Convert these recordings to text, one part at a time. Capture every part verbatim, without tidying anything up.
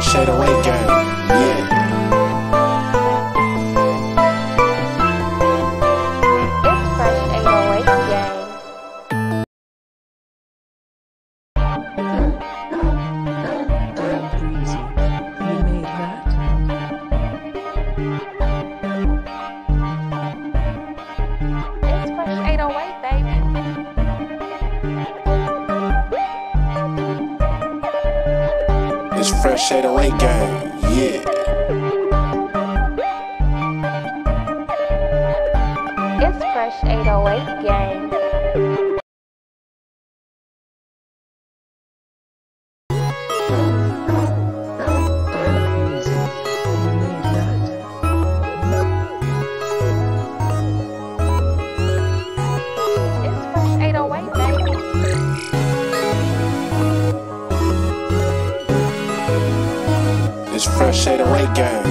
Fresh eight oh eight gang, yeah. It's Fresh eight oh eight gang, yeah. It's Fresh eight oh eight gang. It's Fresh eight oh eight gang,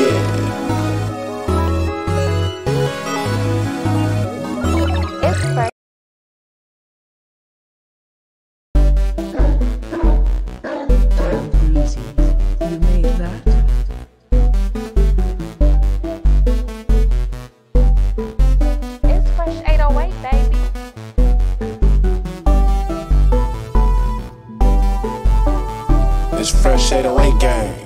yeah. It's Fresh. Easy. You made that. It's Fresh eight oh eight, baby. It's Fresh eight oh eight gang.